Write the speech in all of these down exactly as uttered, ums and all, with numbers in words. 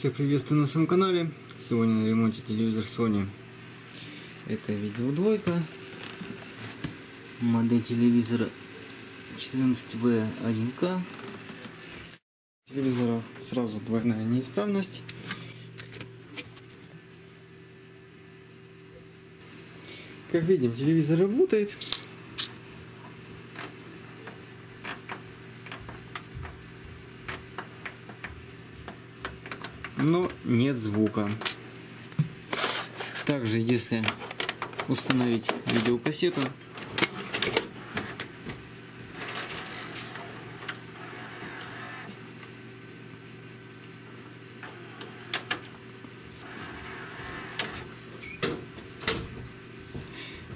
Всех приветствую на своем канале. Сегодня на ремонте телевизор Sony. Это видео двойка. Модель телевизора четырнадцать вэ один ка. Телевизора сразу двойная неисправность. Как видим, телевизор работает. Но нет звука. Также, если установить видеокассету,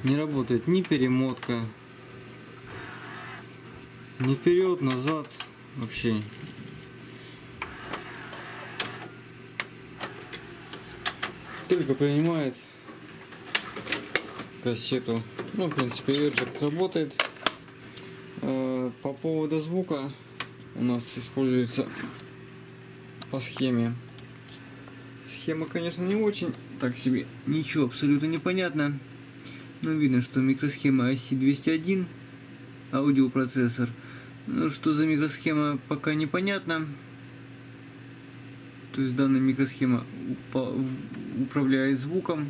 не работает ни перемотка, ни вперед, назад, вообще. Только принимает кассету. Ну, в принципе, Верджик работает. По поводу звука у нас используется по схеме. Схема, конечно, не очень, так себе, ничего абсолютно непонятно. Но видно, что микросхема ай си двести один, аудиопроцессор. Ну, что за микросхема, пока непонятно. То есть данная микросхема управляет звуком,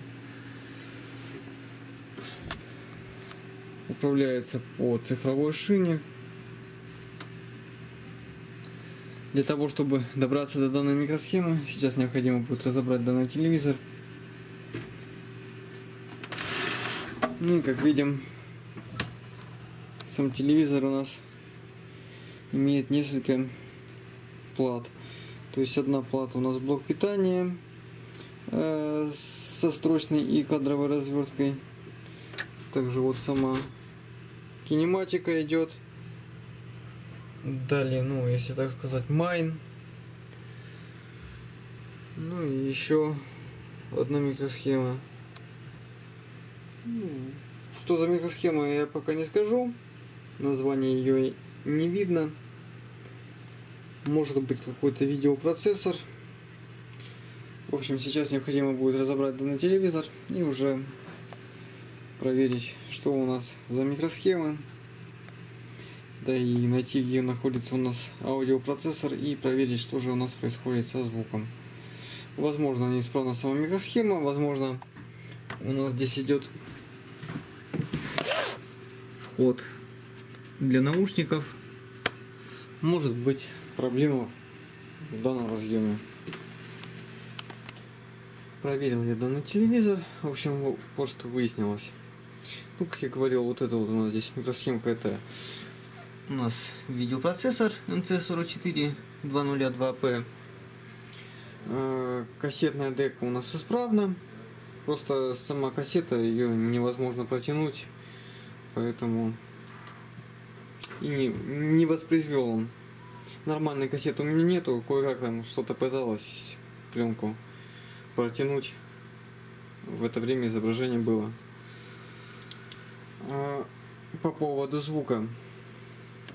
управляется по цифровой шине. Для того, чтобы добраться до данной микросхемы, сейчас необходимо будет разобрать данный телевизор. Ну и как видим, сам телевизор у нас имеет несколько плат. То есть одна плата у нас блок питания э, со строчной и кадровой разверткой. Также вот сама кинематика идет. Далее, ну, если так сказать, майн. Ну и еще одна микросхема. Что за микросхема, я пока не скажу. Название ее не видно. Может быть, какой-то видеопроцессор. В общем, сейчас необходимо будет разобрать данный телевизор и уже проверить, что у нас за микросхемы. Да и найти, где находится у нас аудиопроцессор, и проверить, что же у нас происходит со звуком. Возможно, неисправна сама микросхема. Возможно, у нас здесь идет вход для наушников. Может быть, проблема в данном разъеме. Проверил я данный телевизор. В общем, вот что выяснилось. Ну, как я говорил, вот это вот у нас здесь микросхемка. Это у нас видеопроцессор эм си сорок четыре два ноль два пэ. Кассетная дека у нас исправна. Просто сама кассета, ее невозможно протянуть. Поэтому и не, не воспроизвел он. Нормальной кассеты у меня нету, кое-как там что-то пыталась пленку протянуть. В это время изображение было. А по поводу звука.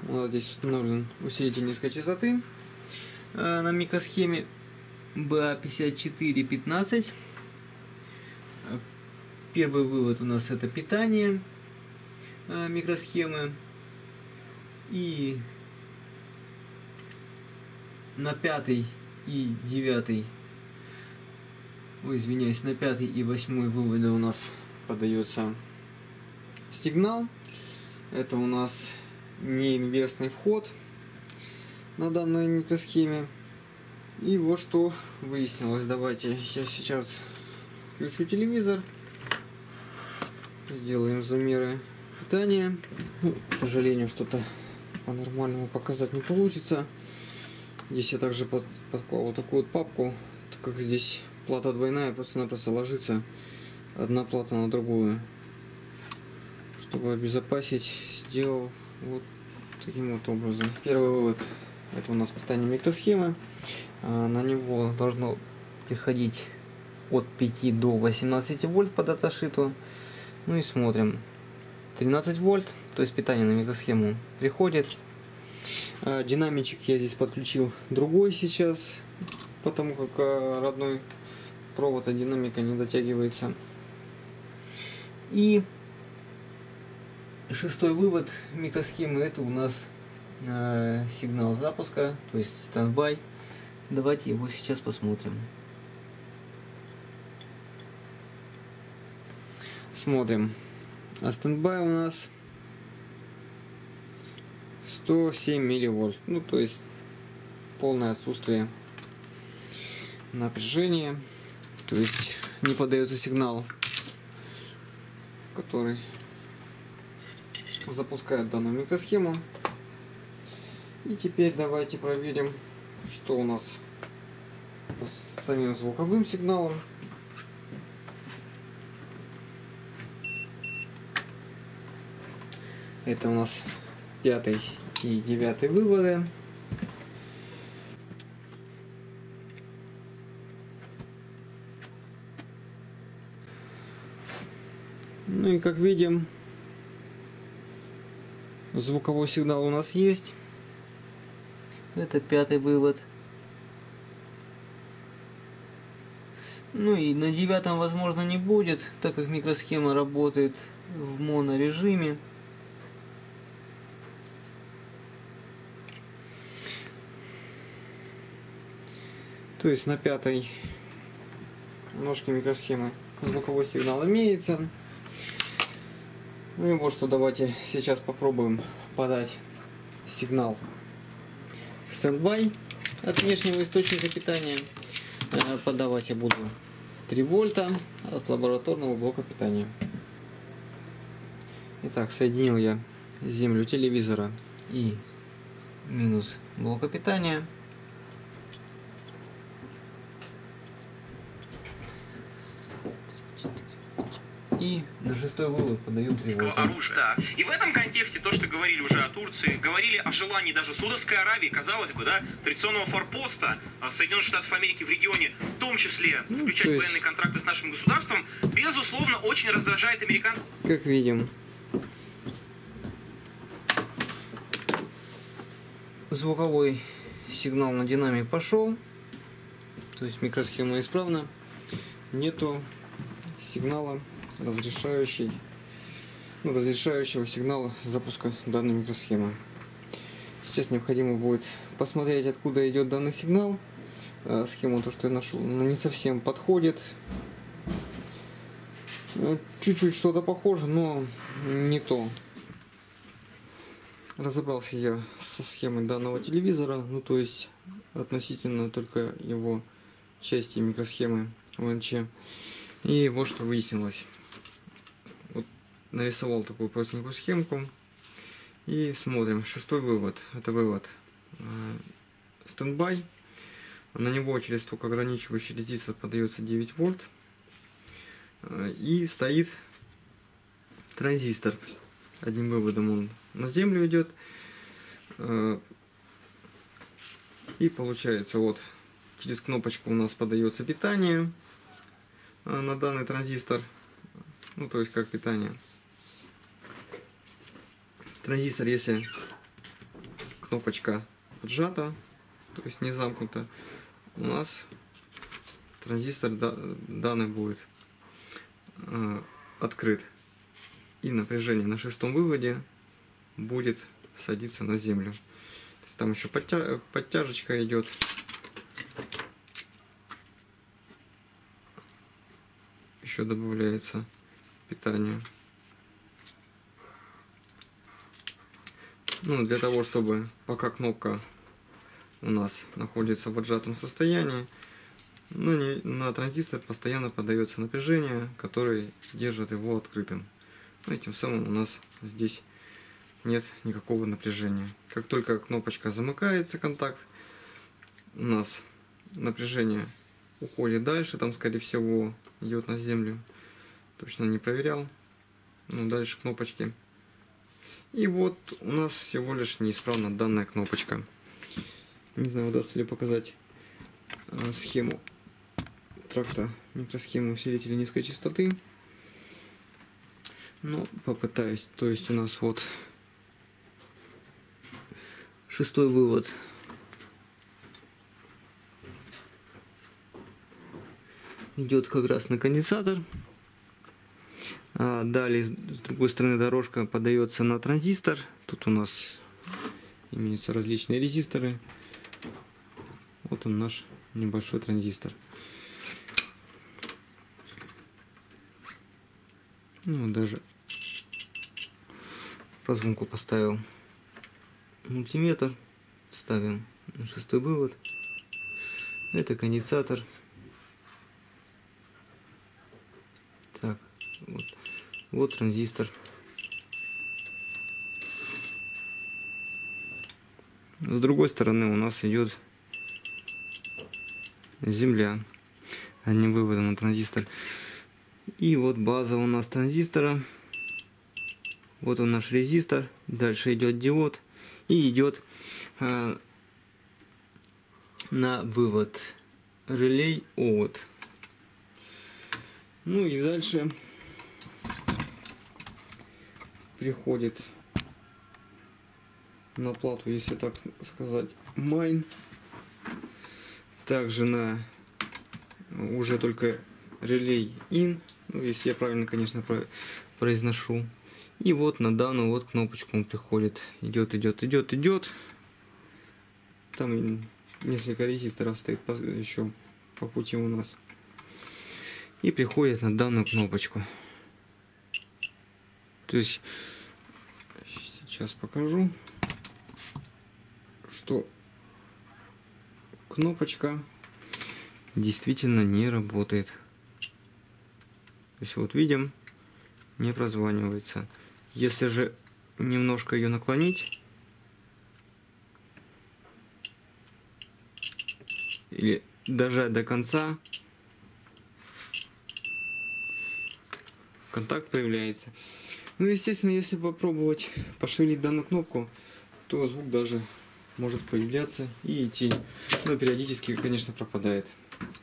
У нас здесь установлен усилитель низкой частоты а на микросхеме бэ а пятьдесят четыре пятнадцать. Первый вывод у нас это питание микросхемы. И на пятый и девятый, ой, извиняюсь, на пятый и восьмой выводы у нас подается сигнал. Это у нас не инверсный вход на данной микросхеме. И вот что выяснилось. Давайте я сейчас включу телевизор, сделаем замеры питания. Ну, к сожалению, что-то по-нормальному показать не получится. Здесь я также под, подклал вот такую вот папку, так как здесь плата двойная, просто-напросто ложится одна плата на другую. Чтобы обезопасить, сделал вот таким вот образом. Первый вывод – это у нас питание микросхемы. На него должно приходить от пяти до восемнадцати вольт по даташиту. Ну и смотрим. тринадцать вольт, то есть питание на микросхему приходит. Динамичек я здесь подключил другой сейчас, потому как родной провод от динамика не дотягивается. И шестой вывод микросхемы — это у нас э, сигнал запуска, то есть стендбай. Давайте его сейчас посмотрим. Смотрим. А стендбай у нас сто семь милливольт. Ну, то есть полное отсутствие напряжения. То есть не подается сигнал, который запускает данную микросхему. И теперь давайте проверим, что у нас с самим звуковым сигналом. Это у нас пятый и девятый выводы. Ну и как видим, звуковой сигнал у нас есть. Это пятый вывод. Ну и на девятом, возможно, не будет, так как микросхема работает в монорежиме. То есть на пятой ножке микросхемы звуковой сигнал имеется. Ну и вот что, давайте сейчас попробуем подать сигнал стендбай от внешнего источника питания. Подавать я буду три вольта от лабораторного блока питания. Итак, соединил я землю телевизора и минус блока питания. И на шестой вывод подаем тревогу. Да. И в этом контексте то, что говорили уже о Турции, говорили о желании даже Саудовской Аравии, казалось бы, да, традиционного форпоста Соединенных Штатов Америки в регионе, в том числе заключать ну, военные контракты с нашим государством, безусловно, очень раздражает американцев. Как видим, звуковой сигнал на динамик пошел, то есть микросхема исправна, нету сигнала, разрешающий, ну, разрешающего сигнала запуска данной микросхемы. Сейчас необходимо будет посмотреть, откуда идет данный сигнал. Э, схему, то, что я нашел, не совсем подходит. Чуть-чуть что-то похоже, но не то. Разобрался я со схемой данного телевизора, ну то есть относительно только его части микросхемы ВНЧ. И вот что выяснилось. Нарисовал такую простенькую схемку и смотрим. Шестой вывод — это вывод стендбай, на него через только ограничивающий резистор подается девять вольт, и стоит транзистор, одним выводом он на землю идет, и получается вот через кнопочку у нас подается питание на данный транзистор, ну то есть как питание. Транзистор, если кнопочка поджата, то есть не замкнута, у нас транзистор данный будет э, открыт. И напряжение на шестом выводе будет садиться на землю. То есть там еще подтя... подтяжечка идет. Еще добавляется питание. Ну, для того, чтобы пока кнопка у нас находится в отжатом состоянии, но не, на транзистор постоянно подается напряжение, которое держит его открытым. Ну, и тем самым у нас здесь нет никакого напряжения. Как только кнопочка замыкается, контакт, у нас напряжение уходит дальше, там, скорее всего, идет на землю. Точно не проверял. Ну, дальше кнопочки. И вот у нас всего лишь неисправна данная кнопочка. Не знаю, удастся ли показать э, схему тракта микросхемы усилителя низкой частоты. Но попытаюсь. То есть у нас вот шестой вывод идет как раз на конденсатор. А далее, с другой стороны, дорожка подается на транзистор. Тут у нас имеются различные резисторы. Вот он, наш небольшой транзистор. Ну, даже по звуку поставил мультиметр. Ставим шестой вывод. Это конденсатор. Так, вот, вот транзистор. С другой стороны у нас идет земля, а не вывода на транзистор. И вот база у нас транзистора. Вот он, наш резистор. Дальше идет диод и идет э, на вывод релей от. Ну и дальше приходит на плату, если так сказать, майн. Также на уже только релей ин, ну, если я правильно, конечно, произношу. И вот на данную вот кнопочку он приходит. Идет, идет, идет, идет. Там несколько резисторов стоит еще по пути у нас. И приходит на данную кнопочку. То есть, сейчас покажу, что кнопочка действительно не работает. То есть вот видим, не прозванивается. Если же немножко ее наклонить или дожать до конца, контакт появляется. Ну, естественно, если попробовать пошевелить данную кнопку, то звук даже может появляться и идти, но периодически, конечно, пропадает.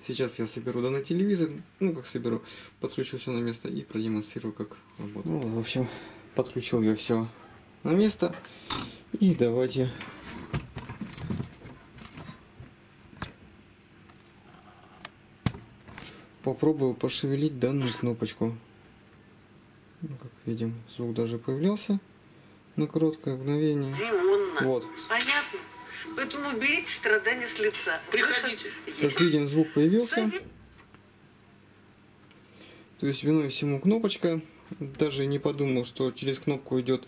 Сейчас я соберу данный телевизор, ну как соберу, подключу все на место и продемонстрирую, как работает. Ну, в общем, подключил я все на место, и давайте попробую пошевелить данную кнопочку. Ну, как видим, звук даже появлялся на короткое мгновение. Вот. Понятно. Поэтому уберите страдания с лица. Приходите. Как видим, звук появился. То есть виной всему кнопочка. Даже не подумал, что через кнопку идет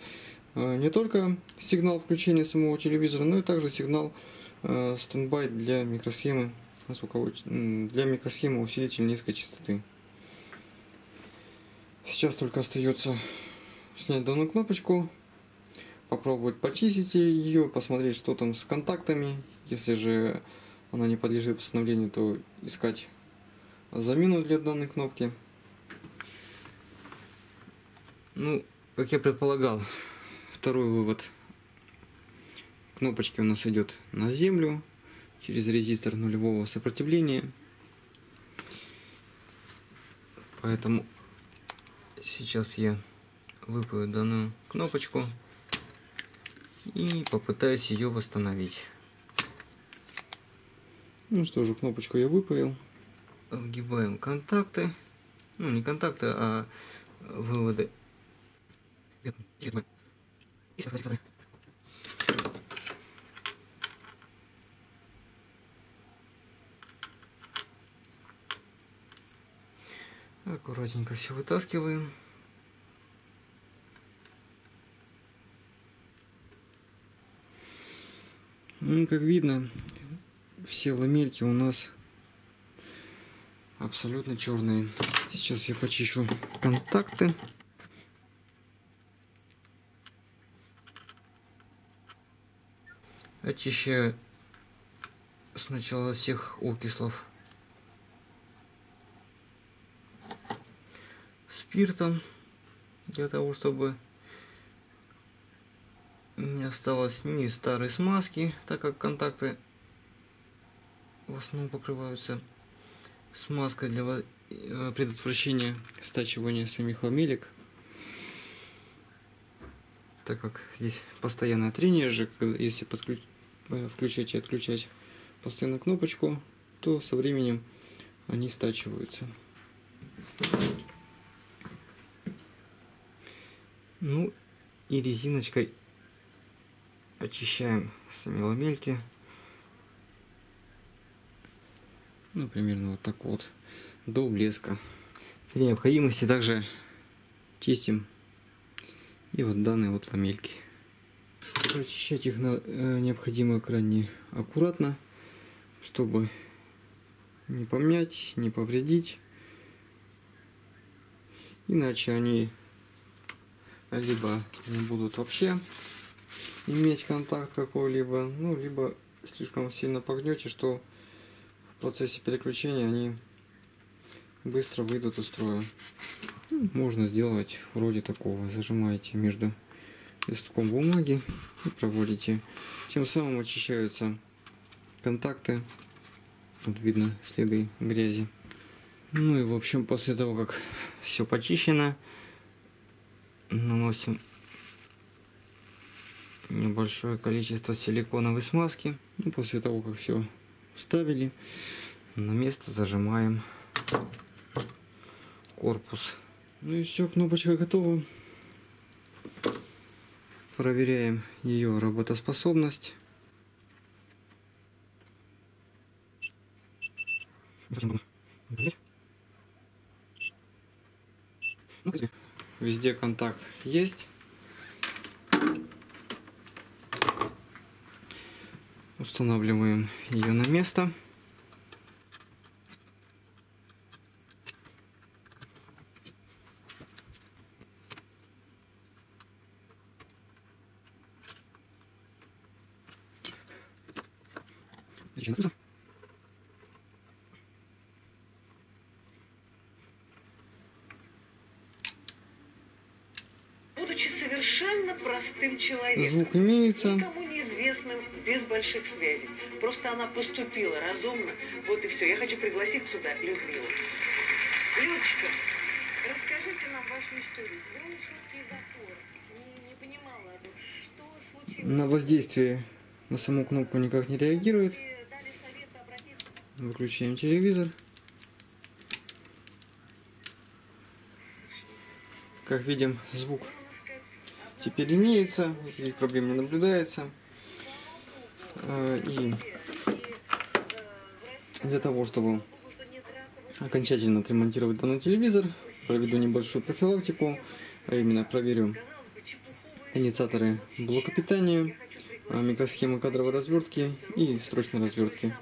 не только сигнал включения самого телевизора, но и также сигнал стендбай для микросхемы, для микросхемы усилитель низкой частоты. Сейчас только остается снять данную кнопочку, попробовать почистить ее, посмотреть, что там с контактами. Если же она не подлежит восстановлению, то искать замену для данной кнопки. Ну, как я предполагал, второй вывод кнопочки у нас идет на землю через резистор нулевого сопротивления. Поэтому сейчас я выпаю данную кнопочку и попытаюсь ее восстановить. Ну что же, кнопочку я выпаял. Отгибаем контакты. Ну, не контакты, а выводы. Аккуратненько все вытаскиваем. Ну, как видно, все ламельки у нас абсолютно черные. Сейчас я почищу контакты. Очищаю сначала всех окислов спиртом, для того, чтобы не осталось ни старой смазки, так как контакты в основном покрываются смазкой для предотвращения стачивания самих ламелек, так как здесь постоянное трение же, если подключ... включать и отключать постоянно кнопочку, то со временем они стачиваются. Ну и резиночкой очищаем сами ламельки. Ну, примерно вот так вот, до блеска. При необходимости также чистим и вот данные вот ламельки. Прочищать их необходимо крайне аккуратно, чтобы не помять, не повредить. Иначе они либо не будут вообще иметь контакт какой-либо, ну, либо слишком сильно погнете, что в процессе переключения они быстро выйдут из строя. Можно сделать вроде такого. Зажимаете между листком бумаги и проводите. Тем самым очищаются контакты. Вот видно следы грязи. Ну и в общем, после того как все почищено, наносим небольшое количество силиконовой смазки. И после того как все вставили, на место зажимаем корпус. Ну и все, кнопочка готова. Проверяем ее работоспособность. Везде контакт есть. Устанавливаем ее на место. Будучи совершенно простым человеком, звук имеется, никому неизвестным, без больших связей, просто она поступила разумно, вот и все. Я хочу пригласить сюда Людмилу. Людочка, расскажите нам вашу историю. Был жуткий затор, не, не понимала, что случилось. На воздействие на саму кнопку никак не реагирует. Выключаем телевизор. Как видим, звук теперь имеется, никаких проблем не наблюдается. И для того, чтобы окончательно отремонтировать данный телевизор, проведу небольшую профилактику, а именно проверю инициаторы блока питания, микросхемы кадровой развертки и строчной развертки.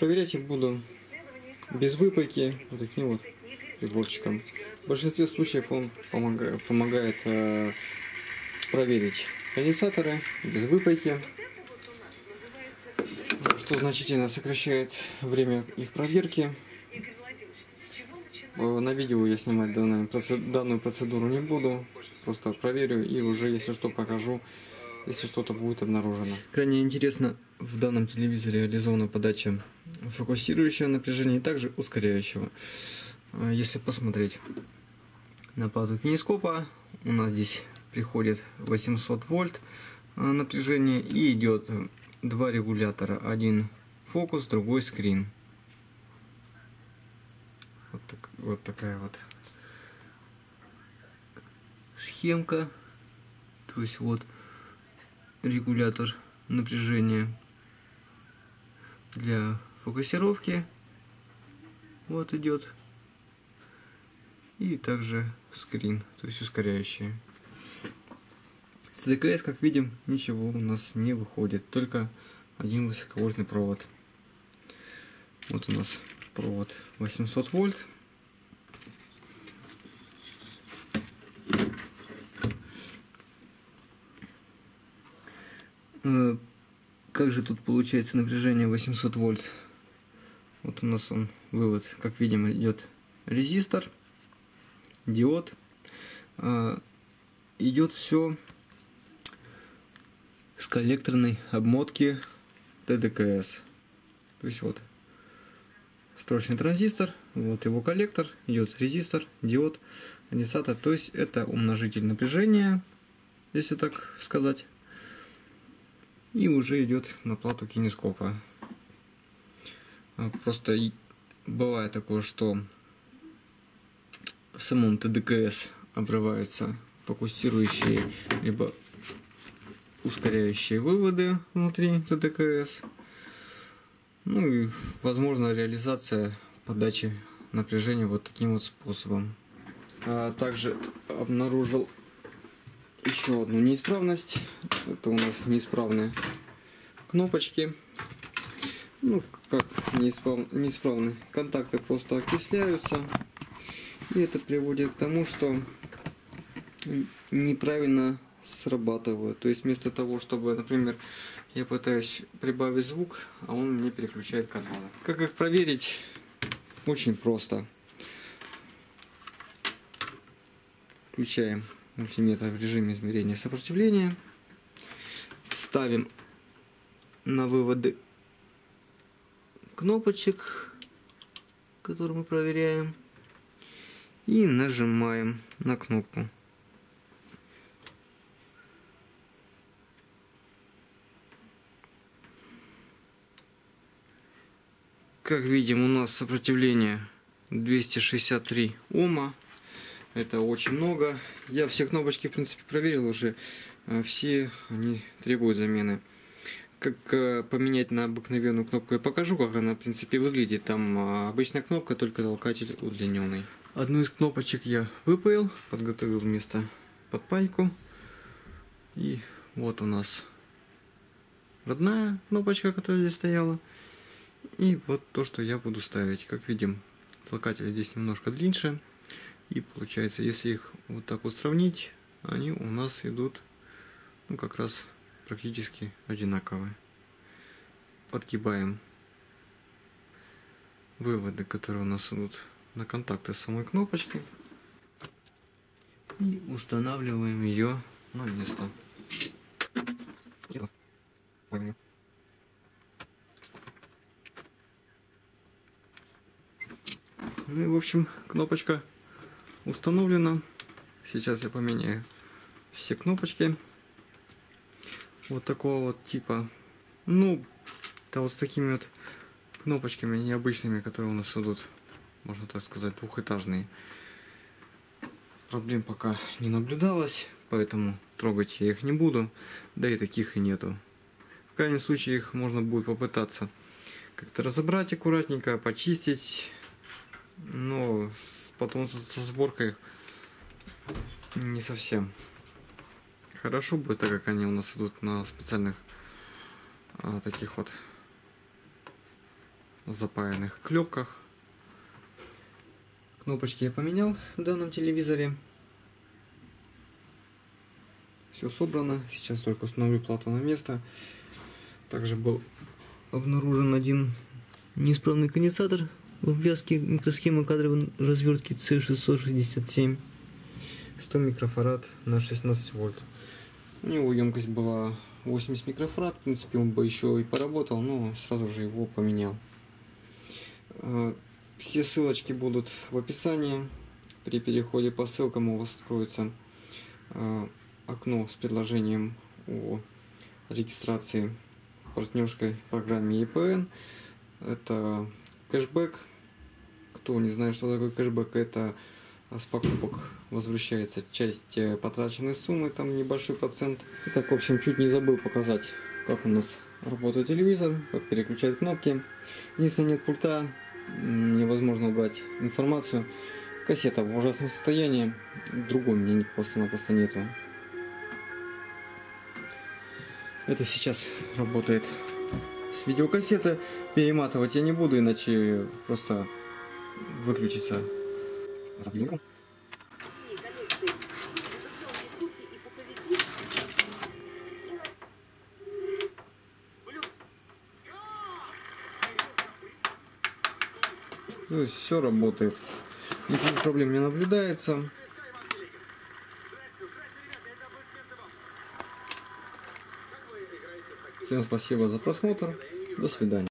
Проверять их буду без выпайки, вот таким вот приборчиком. В большинстве случаев он помогает, помогает э, проверить конденсаторы без выпайки, что значительно сокращает время их проверки. На видео я снимать данную, данную процедуру не буду, просто проверю и уже, если что, покажу, если что-то будет обнаружено. Крайне интересно, в данном телевизоре реализована подача фокусирующего напряжения и также ускоряющего. Если посмотреть на плату кинескопа, у нас здесь приходит восемьсот вольт напряжение и идет два регулятора. Один фокус, другой скрин. Вот, так, вот такая вот схемка. То есть вот регулятор напряжения для фокусировки. Вот идет. И также скрин, то есть ускоряющие. С тэ дэ ка эс, как видим, ничего у нас не выходит, только один высоковольтный провод. Вот у нас провод восемьсот вольт. Как же тут получается напряжение восемьсот вольт? Вот у нас он, вывод, как видим, идет резистор, диод, идет все с коллекторной обмотки тэ дэ ка эс. То есть вот строчный транзистор, вот его коллектор, идет резистор, диод, конденсатор. То есть это умножитель напряжения, если так сказать. И уже идет на плату кинескопа. Просто бывает такое, что в самом ТДКС обрываются фокусирующие либо ускоряющие выводы внутри ТДКС. Ну и возможно реализация подачи напряжения вот таким вот способом. А также обнаружил еще одну неисправность. Это у нас неисправные кнопочки. Ну, как неисправ... неисправные контакты просто окисляются. И это приводит к тому, что неправильно срабатывают. То есть вместо того, чтобы, например, я пытаюсь прибавить звук, а он мне переключает каналы. Как их проверить? Очень просто. Включаем мультиметр в режиме измерения сопротивления. Ставим на выводы кнопочек, которые мы проверяем. И нажимаем на кнопку. Как видим, у нас сопротивление двести шестьдесят три Ома. Это очень много. Я все кнопочки, в принципе, проверил уже. Все они требуют замены. Как поменять на обыкновенную кнопку, я покажу, как она, в принципе, выглядит. Там обычная кнопка, только толкатель удлиненный. Одну из кнопочек я выпаял, подготовил место под пайку. И вот у нас родная кнопочка, которая здесь стояла. И вот то, что я буду ставить. Как видим, толкатель здесь немножко длиннее. И получается, если их вот так вот сравнить, они у нас идут, ну, как раз практически одинаковые. Подгибаем выводы, которые у нас идут на контакты с самой кнопочкой. И устанавливаем ее на место. Ну и, в общем, кнопочка установлена. Сейчас я поменяю все кнопочки вот такого вот типа. Ну, да, вот с такими вот кнопочками необычными, которые у нас идут, можно так сказать, двухэтажные. Проблем пока не наблюдалось, поэтому трогать я их не буду. Да и таких и нету. В крайнем случае их можно будет попытаться как-то разобрать аккуратненько, почистить. Но потом со сборкой не совсем хорошо будет, так как они у нас идут на специальных а, таких вот запаянных клепках. Кнопочки я поменял в данном телевизоре. Все собрано. Сейчас только установлю плату на место. Также был обнаружен один неисправный конденсатор в ввязке микросхемы кадровой развертки си шестьсот шестьдесят семь, сто микрофарад на шестнадцать вольт. У него емкость была восемьдесят микрофарад, в принципе, он бы еще и поработал, но сразу же его поменял. Все ссылочки будут в описании. При переходе по ссылкам у вас откроется окно с предложением о регистрации в партнерской программе и пэ эн. Это кэшбэк. Кто не знает, что такое кэшбэк, это с покупок возвращается часть потраченной суммы, там небольшой процент. Итак, в общем, чуть не забыл показать, как у нас работает телевизор, как переключать кнопки. Если нет пульта, невозможно убрать информацию. Кассета в ужасном состоянии, другой мне просто-напросто нету. Это сейчас работает с видеокассеты. Перематывать я не буду, иначе просто выключится. Ну, все работает. Никаких проблем не наблюдается. Всем спасибо за просмотр. До свидания.